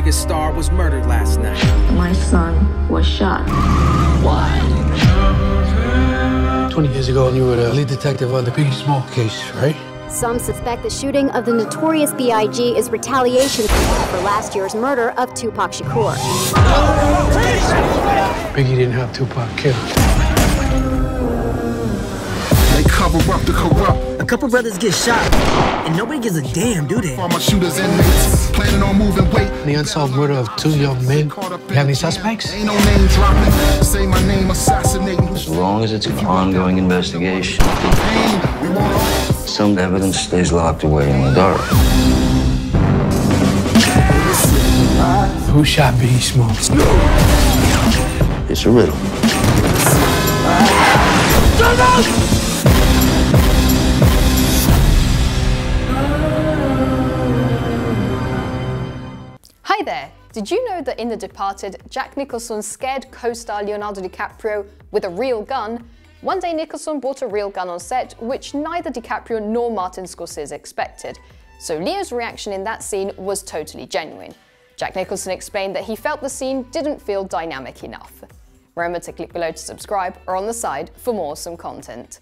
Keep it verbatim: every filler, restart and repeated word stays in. biggest star was murdered last night. My son was shot. Why? twenty years ago, you were the lead detective on the Biggie Small case, right? Some suspect the shooting of the Notorious B I G is retaliation for last year's murder of Tupac Shakur. Biggie didn't have Tupac killed. They cover up the corrupt. A couple brothers get shot, and nobody gives a damn, do they? All my shooters in this, planning on moving weight. The unsolved murder of two young men. You have any suspects? Ain't no name dropping. Say my name, assassinating. As long as it's an ongoing investigation. Some evidence stays locked away in the dark. Who shot Biggie Smalls? It's a riddle. Hi there. Did you know that in The Departed, Jack Nicholson scared co-star Leonardo DiCaprio with a real gun? One day Nicholson brought a real gun on set, which neither DiCaprio nor Martin Scorsese expected, so Leo's reaction in that scene was totally genuine. Jack Nicholson explained that he felt the scene didn't feel dynamic enough. Remember to click below to subscribe or on the side for more awesome content.